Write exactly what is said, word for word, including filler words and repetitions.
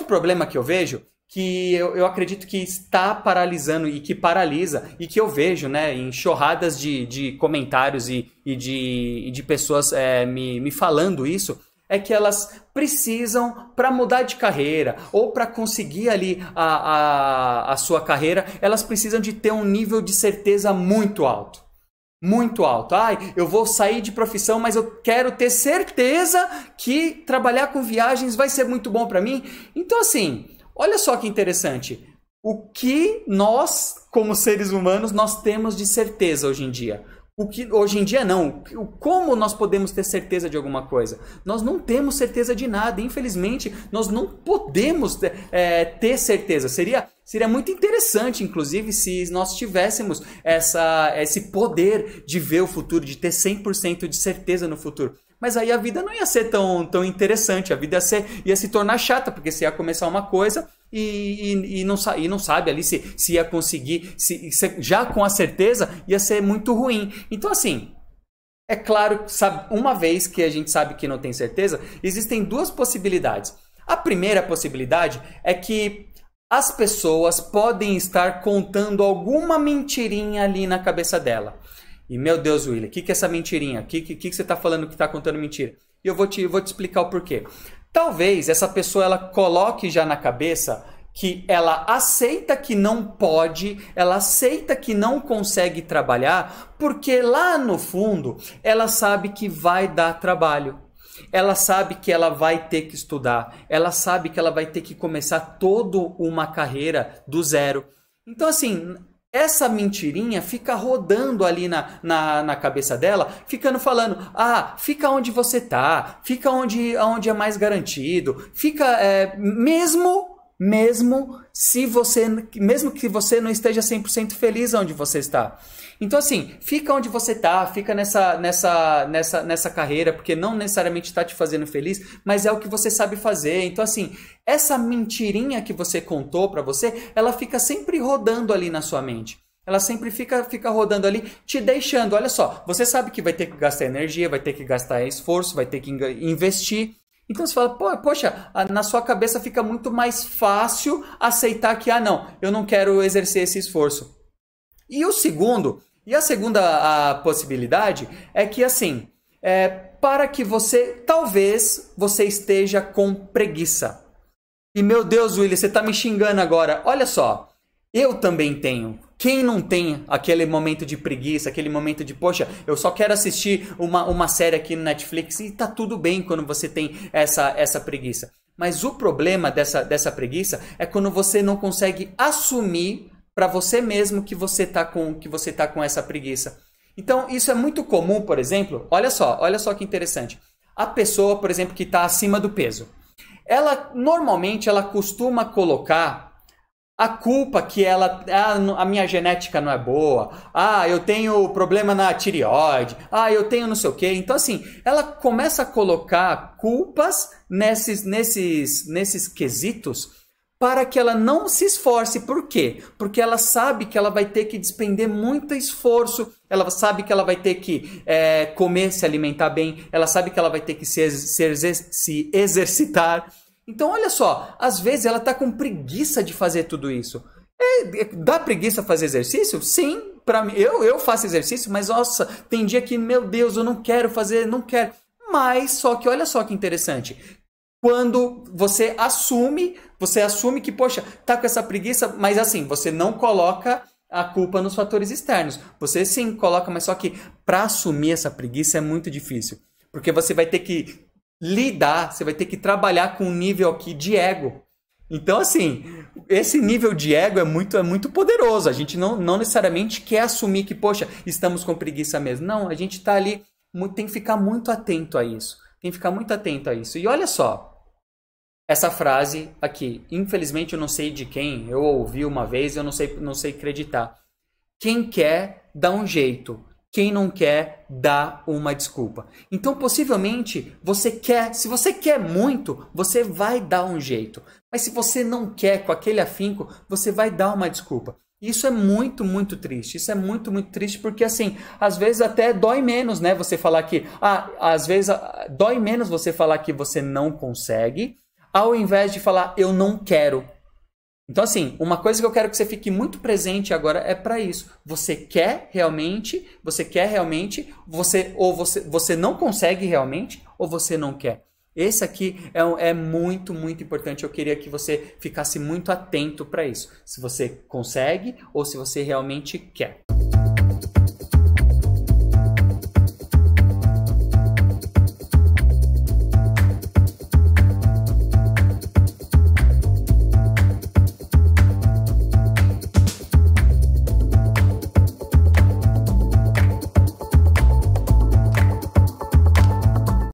Outro problema que eu vejo, que eu, eu acredito que está paralisando e que paralisa, e que eu vejo, né, em enxurradas de, de comentários e, e, de, e de pessoas é, me, me falando isso, é que elas precisam, para mudar de carreira ou para conseguir ali a, a, a sua carreira, elas precisam de ter um nível de certeza muito alto. Muito alto. Ai, eu vou sair de profissão, mas eu quero ter certeza que trabalhar com viagens vai ser muito bom para mim. Então, assim, olha só que interessante. O que nós, como seres humanos, nós temos de certeza hoje em dia? O que, hoje em dia não. O, como nós podemos ter certeza de alguma coisa? Nós não temos certeza de nada. Infelizmente, nós não podemos é, ter certeza. Seria, seria muito interessante, inclusive, se nós tivéssemos essa, esse poder de ver o futuro, de ter cem por cento de certeza no futuro. Mas aí a vida não ia ser tão, tão interessante. A vida ia, ser, ia se tornar chata, porque você ia começar uma coisa e, e, e, não, e não sabe ali se, se ia conseguir, se, se, já com a certeza, ia ser muito ruim. Então, assim, é claro, sabe, uma vez que a gente sabe que não tem certeza, existem duas possibilidades. A primeira possibilidade é que as pessoas podem estar contando alguma mentirinha ali na cabeça dela. E, meu Deus, Willian, o que, que é essa mentirinha? O que, que, que você está falando que está contando mentira? E eu vou te, eu vou te explicar o porquê. Talvez essa pessoa ela coloque já na cabeça que ela aceita que não pode, ela aceita que não consegue trabalhar, porque lá no fundo ela sabe que vai dar trabalho. Ela sabe que ela vai ter que estudar, ela sabe que ela vai ter que começar toda uma carreira do zero. Então, assim, essa mentirinha fica rodando ali na, na, na cabeça dela, ficando falando, ah, fica onde você tá, fica onde, onde é mais garantido, fica é, mesmo, mesmo, se você, mesmo que você não esteja cem por cento feliz onde você está. Então, assim, fica onde você tá, fica nessa, nessa, nessa, nessa carreira, porque não necessariamente está te fazendo feliz, mas é o que você sabe fazer. Então, assim, essa mentirinha que você contou para você, ela fica sempre rodando ali na sua mente. Ela sempre fica, fica rodando ali, te deixando. Olha só, você sabe que vai ter que gastar energia, vai ter que gastar esforço, vai ter que investir. Então você fala, Pô, poxa, na sua cabeça fica muito mais fácil aceitar que, ah, não, eu não quero exercer esse esforço. E o segundo... E a segunda a possibilidade é que, assim, é, para que você, talvez, você esteja com preguiça. E, meu Deus, Willian, você tá me xingando agora. Olha só, eu também tenho. Quem não tem aquele momento de preguiça, aquele momento de, poxa, eu só quero assistir uma, uma série aqui no Netflix, e tá tudo bem quando você tem essa, essa preguiça. Mas o problema dessa, dessa preguiça é quando você não consegue assumir para você mesmo que você tá com que você tá com essa preguiça. Então, isso é muito comum, por exemplo, olha só, olha só que interessante. A pessoa, por exemplo, que tá acima do peso. Ela normalmente ela costuma colocar a culpa que ela ah, a minha genética não é boa. Ah, eu tenho problema na tireoide. Ah, eu tenho não sei o quê. Então, assim, ela começa a colocar culpas nesses nesses nesses quesitos, para que ela não se esforce. Por quê? Porque ela sabe que ela vai ter que despender muito esforço, ela sabe que ela vai ter que é, comer, se alimentar bem, ela sabe que ela vai ter que se, se, se exercitar. Então, olha só, às vezes ela está com preguiça de fazer tudo isso. É, dá preguiça fazer exercício? Sim, pra mim, eu, eu faço exercício, mas nossa, tem dia que, meu Deus, eu não quero fazer, não quero. Mas, só que, olha só que interessante, quando você assume, você assume que, poxa, tá com essa preguiça, mas assim, você não coloca a culpa nos fatores externos. Você sim coloca, mas só que para assumir essa preguiça é muito difícil. Porque você vai ter que lidar, você vai ter que trabalhar com um nível aqui de ego. Então, assim, esse nível de ego é muito, é muito poderoso. A gente não, não necessariamente quer assumir que, poxa, estamos com preguiça mesmo. Não, a gente tá ali, tem que ficar muito atento a isso. Tem que ficar muito atento a isso. E olha só, essa frase aqui, infelizmente eu não sei de quem, eu ouvi uma vez, eu não sei, não sei acreditar. Quem quer, dá um jeito. Quem não quer, dá uma desculpa. Então, possivelmente, você quer, se você quer muito, você vai dar um jeito. Mas se você não quer com aquele afinco, você vai dar uma desculpa. Isso é muito, muito triste. Isso é muito, muito triste porque, assim, às vezes até dói menos, né? Você falar que... Ah, às vezes dói menos você falar que você não consegue... ao invés de falar eu não quero. Então, assim, uma coisa que eu quero que você fique muito presente agora é para isso. Você quer realmente, você quer realmente, você, ou você, você não consegue realmente, ou você não quer. Esse aqui é, é muito, muito importante. Eu queria que você ficasse muito atento para isso. Se você consegue ou se você realmente quer.